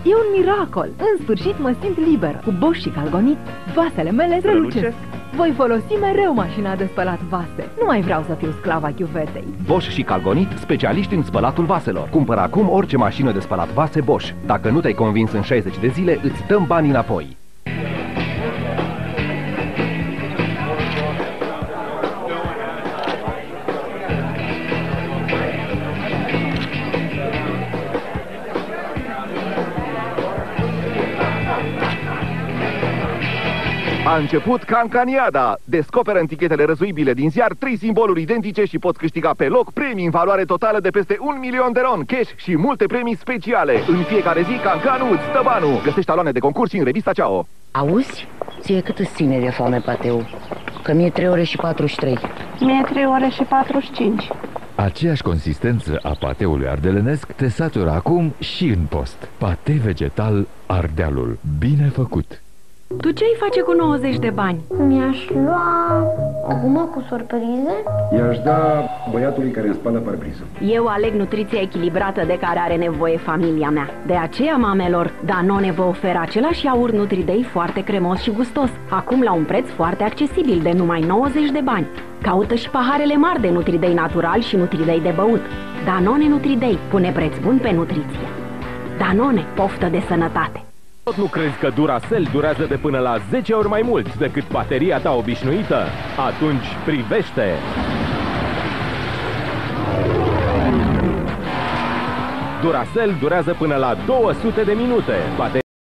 E un miracol! În sfârșit mă simt liberă. Cu Bosch și Calgonit, vasele mele strălucesc. Voi folosi mereu mașina de spălat vase. Nu mai vreau să fiu sclava chiuvetei. Bosch și Calgonit, specialiști în spălatul vaselor. Cumpără acum orice mașină de spălat vase Bosch. Dacă nu te-ai convins în șaizeci de zile, îți dăm banii înapoi. A început Cancaniada! Descoperă în tichetele răzuibile din ziar trei simboluri identice și poți câștiga pe loc premii în valoare totală de peste un milion de ron, cash și multe premii speciale. În fiecare zi, Cancanul îți dă banul. Găsești taloane de concurs și în revista Ceau. Auzi? Ție cât îți ține de foame, Pateu? Că mi-e trei ore și patruzeci și trei. Mi-e trei ore și patruzeci și cinci. Aceeași consistență a pateului ardelenesc te satură acum și în post. Pate vegetal Ardealul. Bine făcut! Tu ce-ai face cu nouăzeci de bani? Mi-aș lua o gumă cu surprize. I-aș da băiatului care îmi spală parbrizul. Eu aleg nutriția echilibrată de care are nevoie familia mea. De aceea, mamelor, Danone vă oferă același iaurt Nutridei foarte cremos și gustos, acum la un preț foarte accesibil de numai nouăzeci de bani. Caută și paharele mari de Nutridei natural și Nutridei de băut. Danone Nutridei pune preț bun pe nutriție. Danone, poftă de sănătate! Tot nu crezi că Duracell durează de până la zece ori mai mult decât bateria ta obișnuită? Atunci privește! Duracell durează până la două sute de minute. Bateria